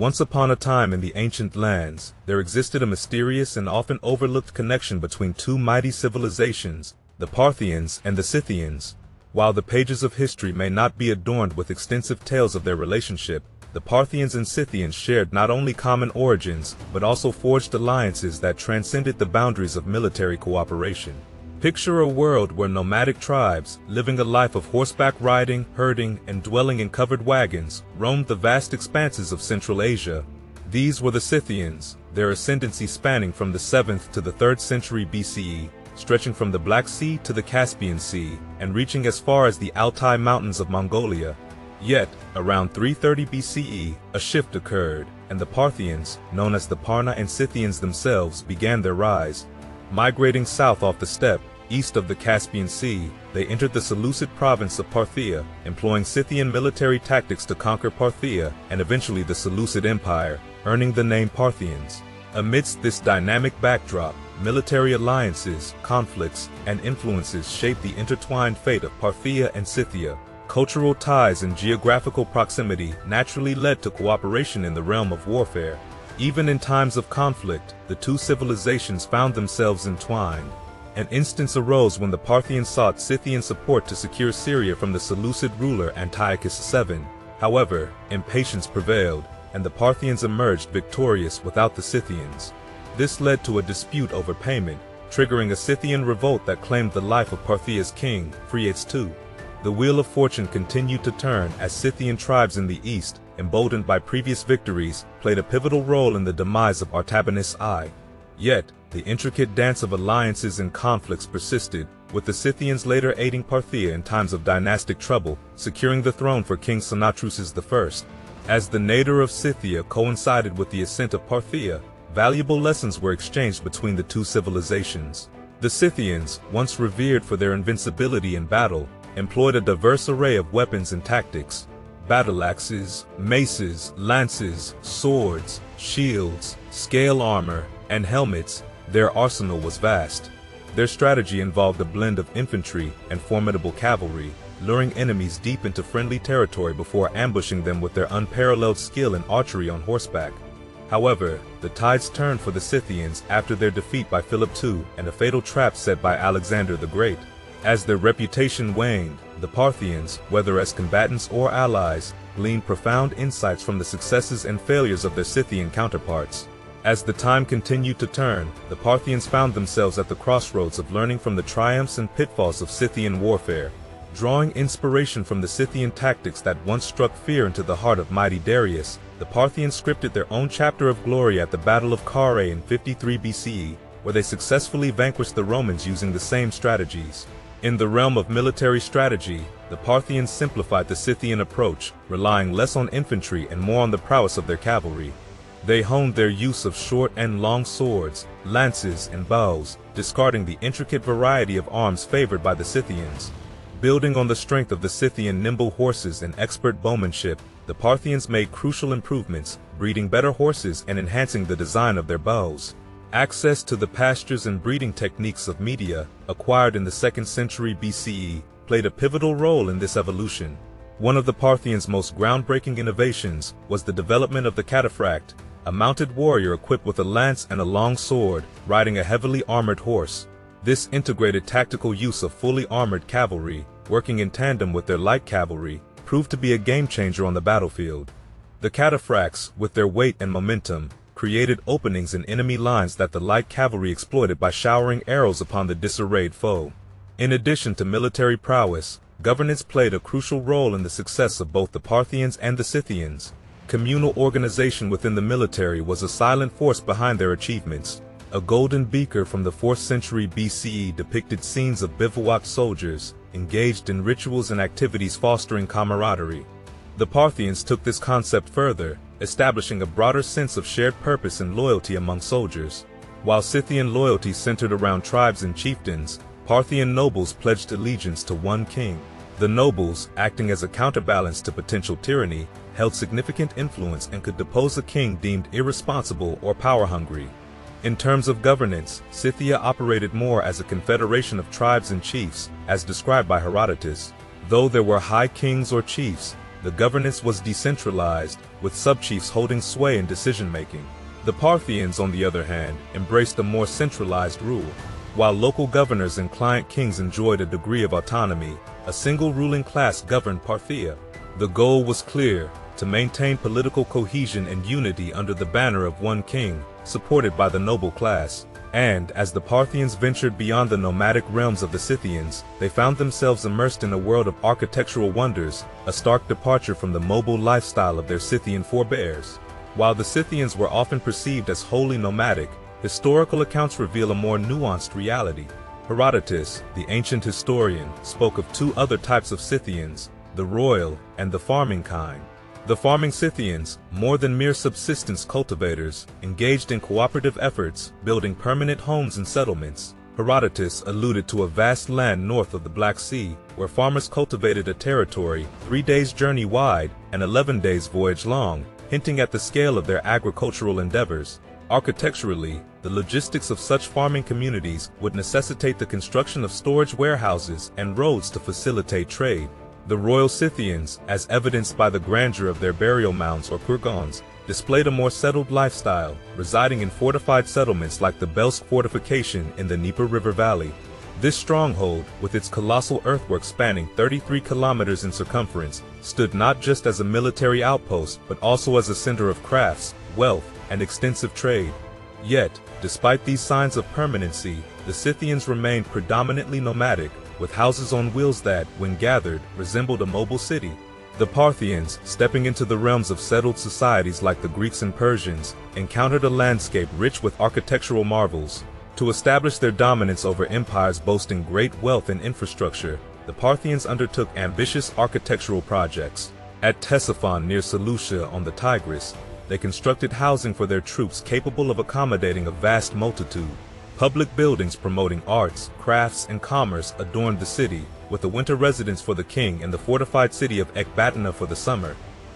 Once upon a time in the ancient lands, there existed a mysterious and often overlooked connection between two mighty civilizations, the Parthians and the Scythians. While the pages of history may not be adorned with extensive tales of their relationship, the Parthians and Scythians shared not only common origins, but also forged alliances that transcended the boundaries of military cooperation. Picture a world where nomadic tribes, living a life of horseback riding, herding, and dwelling in covered wagons, roamed the vast expanses of Central Asia. These were the Scythians, their ascendancy spanning from the 7th to the 3rd century BCE, stretching from the Black Sea to the Caspian Sea, and reaching as far as the Altai Mountains of Mongolia. Yet, around 330 BCE, a shift occurred, and the Parthians, known as the Parna and Scythians themselves, began their rise. Migrating south off the steppe, east of the Caspian Sea, they entered the Seleucid province of Parthia, employing Scythian military tactics to conquer Parthia and eventually the Seleucid Empire, earning the name Parthians. Amidst this dynamic backdrop, military alliances, conflicts, and influences shaped the intertwined fate of Parthia and Scythia. Cultural ties and geographical proximity naturally led to cooperation in the realm of warfare. Even in times of conflict, the two civilizations found themselves entwined. An instance arose when the Parthians sought Scythian support to secure Syria from the Seleucid ruler Antiochus VII. However, impatience prevailed, and the Parthians emerged victorious without the Scythians. This led to a dispute over payment, triggering a Scythian revolt that claimed the life of Parthia's king, Phraates II. The wheel of fortune continued to turn as Scythian tribes in the east, emboldened by previous victories, played a pivotal role in the demise of Artabanus I. Yet, the intricate dance of alliances and conflicts persisted, with the Scythians later aiding Parthia in times of dynastic trouble, securing the throne for King Sanatruces I. As the nadir of Scythia coincided with the ascent of Parthia, valuable lessons were exchanged between the two civilizations. The Scythians, once revered for their invincibility in battle, employed a diverse array of weapons and tactics. Battle axes, maces, lances, swords, shields, scale armor, and helmets, their arsenal was vast. Their strategy involved a blend of infantry and formidable cavalry, luring enemies deep into friendly territory before ambushing them with their unparalleled skill in archery on horseback. However, the tides turned for the Scythians after their defeat by Philip II and a fatal trap set by Alexander the Great. As their reputation waned, the Parthians, whether as combatants or allies, gleaned profound insights from the successes and failures of their Scythian counterparts. As the time continued to turn, the Parthians found themselves at the crossroads of learning from the triumphs and pitfalls of Scythian warfare. Drawing inspiration from the Scythian tactics that once struck fear into the heart of mighty Darius, the Parthians scripted their own chapter of glory at the Battle of Carrhae in 53 BCE, where they successfully vanquished the Romans using the same strategies. In the realm of military strategy, the Parthians simplified the Scythian approach, relying less on infantry and more on the prowess of their cavalry. They honed their use of short and long swords, lances, and bows, discarding the intricate variety of arms favored by the Scythians. Building on the strength of the Scythian nimble horses and expert bowmanship, the Parthians made crucial improvements, breeding better horses and enhancing the design of their bows. Access to the pastures and breeding techniques of Media, acquired in the 2nd century BCE, played a pivotal role in this evolution. One of the Parthians' most groundbreaking innovations was the development of the cataphract, a mounted warrior equipped with a lance and a long sword, riding a heavily armored horse. This integrated tactical use of fully armored cavalry, working in tandem with their light cavalry, proved to be a game-changer on the battlefield. The cataphracts, with their weight and momentum, created openings in enemy lines that the light cavalry exploited by showering arrows upon the disarrayed foe. In addition to military prowess, governance played a crucial role in the success of both the Parthians and the Scythians. Communal organization within the military was a silent force behind their achievements. A golden beaker from the 4th century BCE depicted scenes of bivouac soldiers, engaged in rituals and activities fostering camaraderie. The Parthians took this concept further, establishing a broader sense of shared purpose and loyalty among soldiers. While Scythian loyalty centered around tribes and chieftains, Parthian nobles pledged allegiance to one king. The nobles, acting as a counterbalance to potential tyranny, held significant influence and could depose a king deemed irresponsible or power-hungry. In terms of governance, Scythia operated more as a confederation of tribes and chiefs, as described by Herodotus. Though there were high kings or chiefs, The governance was decentralized, with subchiefs holding sway in decision-making. The Parthians, on the other hand, embraced a more centralized rule. While local governors and client kings enjoyed a degree of autonomy, a single ruling class governed Parthia. The goal was clear: to maintain political cohesion and unity under the banner of one king, supported by the noble class. And, as the Parthians ventured beyond the nomadic realms of the Scythians, they found themselves immersed in a world of architectural wonders, a stark departure from the mobile lifestyle of their Scythian forebears. While the Scythians were often perceived as wholly nomadic, historical accounts reveal a more nuanced reality. Herodotus, the ancient historian, spoke of two other types of Scythians, the royal and the farming kind. The farming Scythians, more than mere subsistence cultivators, engaged in cooperative efforts, building permanent homes and settlements. Herodotus alluded to a vast land north of the Black Sea, where farmers cultivated a territory 3 days' journey wide and 11 days' voyage long, hinting at the scale of their agricultural endeavors. Architecturally, the logistics of such farming communities would necessitate the construction of storage warehouses and roads to facilitate trade. The royal Scythians, as evidenced by the grandeur of their burial mounds or Kurgans, displayed a more settled lifestyle, residing in fortified settlements like the Belsk fortification in the Dnieper River Valley. This stronghold, with its colossal earthwork spanning 33 kilometers in circumference, stood not just as a military outpost but also as a center of crafts, wealth, and extensive trade. Yet, despite these signs of permanency, the Scythians remained predominantly nomadic, with houses on wheels that, when gathered, resembled a mobile city. The Parthians, stepping into the realms of settled societies like the Greeks and Persians, encountered a landscape rich with architectural marvels. To establish their dominance over empires boasting great wealth and infrastructure, the Parthians undertook ambitious architectural projects. At Ctesiphon near Seleucia on the Tigris, they constructed housing for their troops capable of accommodating a vast multitude. Public buildings promoting arts, crafts, and commerce adorned the city, with a winter residence for the king and the fortified city of Ecbatana for the summer.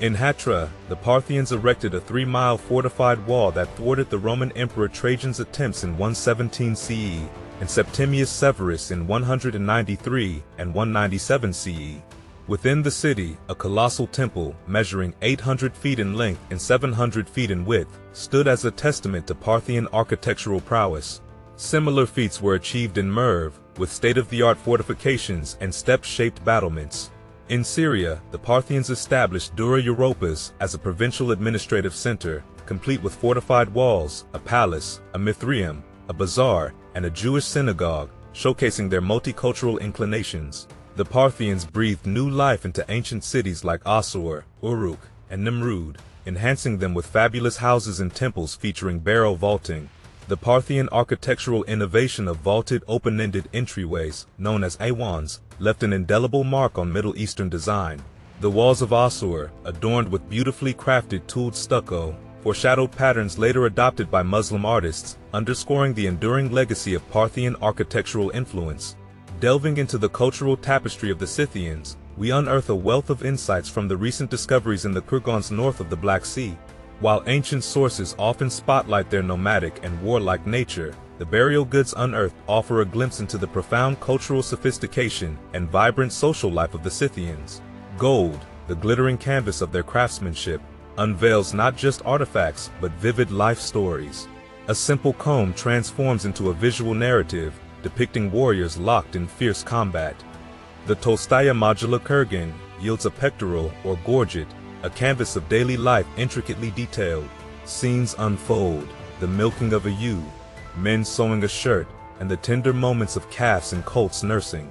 In Hatra, the Parthians erected a 3-mile fortified wall that thwarted the Roman Emperor Trajan's attempts in 117 CE, and Septimius Severus in 193 and 197 CE. Within the city, a colossal temple, measuring 800 feet in length and 700 feet in width, stood as a testament to Parthian architectural prowess. Similar feats were achieved in Merv, with state-of-the-art fortifications and step-shaped battlements. In Syria, the Parthians established Dura-Europos as a provincial administrative center, complete with fortified walls, a palace, a Mithraeum, a bazaar, and a Jewish synagogue, showcasing their multicultural inclinations. The Parthians breathed new life into ancient cities like Assur, Uruk, and Nimrud, enhancing them with fabulous houses and temples featuring barrel vaulting. The Parthian architectural innovation of vaulted open-ended entryways, known as iwans, left an indelible mark on Middle Eastern design. The walls of Assur, adorned with beautifully crafted tooled stucco, foreshadowed patterns later adopted by Muslim artists, underscoring the enduring legacy of Parthian architectural influence. Delving into the cultural tapestry of the Scythians, we unearth a wealth of insights from the recent discoveries in the Kurgans north of the Black Sea. While ancient sources often spotlight their nomadic and warlike nature, the burial goods unearthed offer a glimpse into the profound cultural sophistication and vibrant social life of the Scythians. Gold, the glittering canvas of their craftsmanship, unveils not just artifacts but vivid life stories. A simple comb transforms into a visual narrative, depicting warriors locked in fierce combat. The Tolstaya Modula Kurgan yields a pectoral or gorget, a canvas of daily life intricately detailed. Scenes unfold, the milking of a ewe, men sewing a shirt, and the tender moments of calves and colts nursing.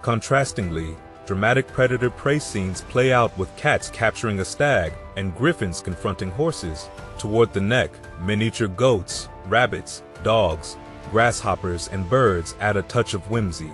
Contrastingly, dramatic predator-prey scenes play out with cats capturing a stag and griffins confronting horses. Toward the neck, miniature goats, rabbits, dogs, grasshoppers, and birds add a touch of whimsy.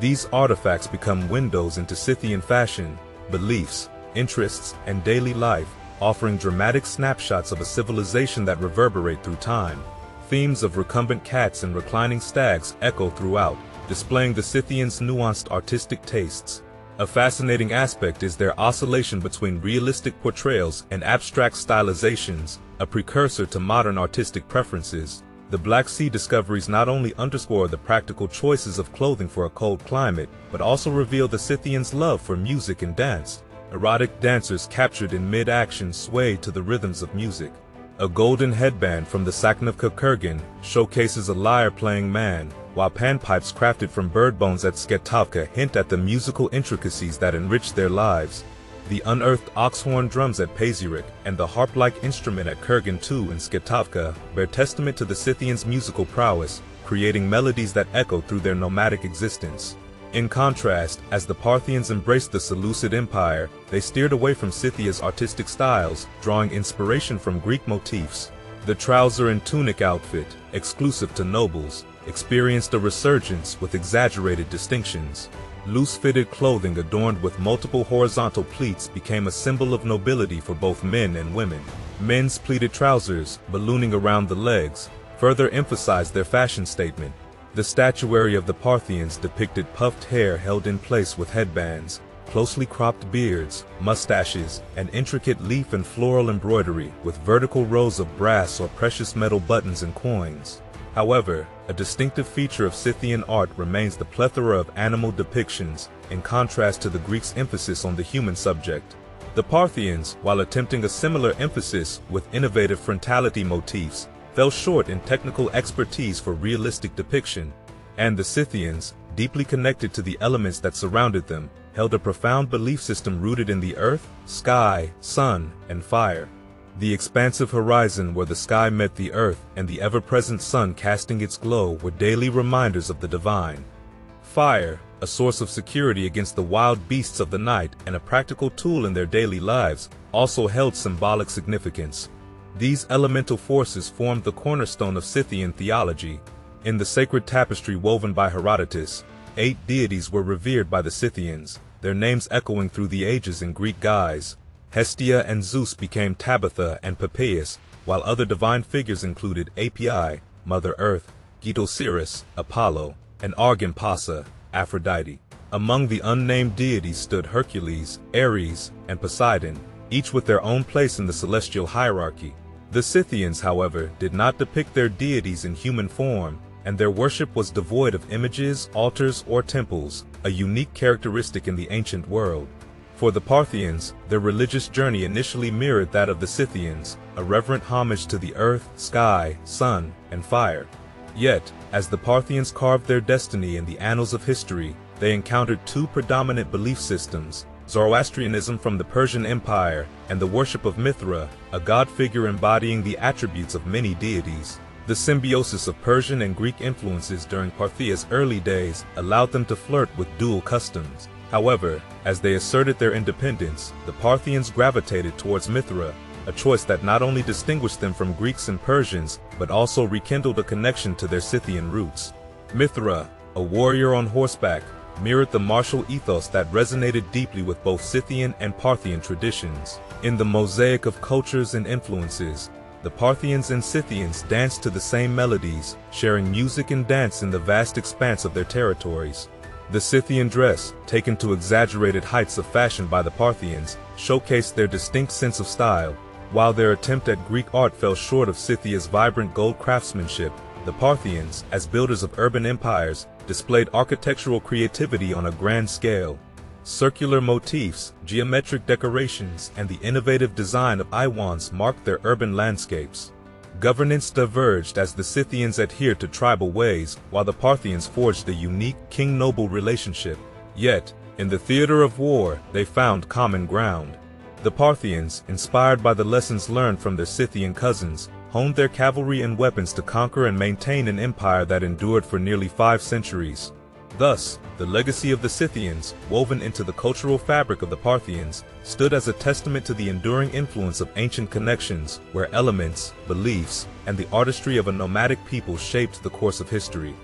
These artifacts become windows into Scythian fashion, beliefs, interests, and daily life, offering dramatic snapshots of a civilization that reverberate through time. Themes of recumbent cats and reclining stags echo throughout, displaying the Scythians' nuanced artistic tastes. A fascinating aspect is their oscillation between realistic portrayals and abstract stylizations, a precursor to modern artistic preferences. The Black Sea discoveries not only underscore the practical choices of clothing for a cold climate, but also reveal the Scythians' love for music and dance. Erotic dancers captured in mid-action swayed to the rhythms of music. A golden headband from the Sacnovka Kurgan showcases a lyre-playing man, while panpipes crafted from bird bones at Sketovka hint at the musical intricacies that enrich their lives. The unearthed oxhorn drums at Pazyryk and the harp-like instrument at Kurgan II in Sketovka bear testament to the Scythians' musical prowess, creating melodies that echo through their nomadic existence. In contrast, as the Parthians embraced the Seleucid Empire, they steered away from Scythia's artistic styles, drawing inspiration from Greek motifs. The trouser and tunic outfit, exclusive to nobles, experienced a resurgence with exaggerated distinctions. Loose-fitted clothing adorned with multiple horizontal pleats became a symbol of nobility for both men and women. Men's pleated trousers, ballooning around the legs, further emphasized their fashion statement. The statuary of the Parthians depicted puffed hair held in place with headbands, closely cropped beards, mustaches, and intricate leaf and floral embroidery with vertical rows of brass or precious metal buttons and coins. However, a distinctive feature of Scythian art remains the plethora of animal depictions, in contrast to the Greeks' emphasis on the human subject. The Parthians, while attempting a similar emphasis with innovative frontality motifs, fell short in technical expertise for realistic depiction, and the Scythians, deeply connected to the elements that surrounded them, held a profound belief system rooted in the earth, sky, sun, and fire. The expansive horizon where the sky met the earth and the ever-present sun casting its glow were daily reminders of the divine. Fire, a source of security against the wild beasts of the night and a practical tool in their daily lives, also held symbolic significance. These elemental forces formed the cornerstone of Scythian theology. In the sacred tapestry woven by Herodotus, 8 deities were revered by the Scythians, their names echoing through the ages in Greek guise. Hestia and Zeus became Tabitha and Pepeus, while other divine figures included Api, Mother Earth, Gedosiris, Apollo, and Argympasa, Aphrodite. Among the unnamed deities stood Hercules, Ares, and Poseidon, each with their own place in the celestial hierarchy. The Scythians, however, did not depict their deities in human form, and their worship was devoid of images, altars, or temples, a unique characteristic in the ancient world. For the Parthians, their religious journey initially mirrored that of the Scythians, a reverent homage to the earth, sky, sun, and fire. Yet, as the Parthians carved their destiny in the annals of history, they encountered two predominant belief systems: Zoroastrianism from the Persian Empire and the worship of Mithra, a god figure embodying the attributes of many deities. The symbiosis of Persian and Greek influences during Parthia's early days allowed them to flirt with dual customs. However, as they asserted their independence, the Parthians gravitated towards Mithra, a choice that not only distinguished them from Greeks and Persians, but also rekindled a connection to their Scythian roots. Mithra, a warrior on horseback, mirrored the martial ethos that resonated deeply with both Scythian and Parthian traditions. In the mosaic of cultures and influences, the Parthians and Scythians danced to the same melodies, sharing music and dance in the vast expanse of their territories. The Scythian dress, taken to exaggerated heights of fashion by the Parthians, showcased their distinct sense of style. While their attempt at Greek art fell short of Scythia's vibrant gold craftsmanship, the Parthians, as builders of urban empires, displayed architectural creativity on a grand scale. Circular motifs, geometric decorations, and the innovative design of iwans marked their urban landscapes. Governance diverged as the Scythians adhered to tribal ways, while the Parthians forged a unique king-noble relationship. Yet, in the theater of war, they found common ground. The Parthians, inspired by the lessons learned from their Scythian cousins, honed their cavalry and weapons to conquer and maintain an empire that endured for nearly 5 centuries. Thus, the legacy of the Scythians, woven into the cultural fabric of the Parthians, stood as a testament to the enduring influence of ancient connections, where elements, beliefs, and the artistry of a nomadic people shaped the course of history.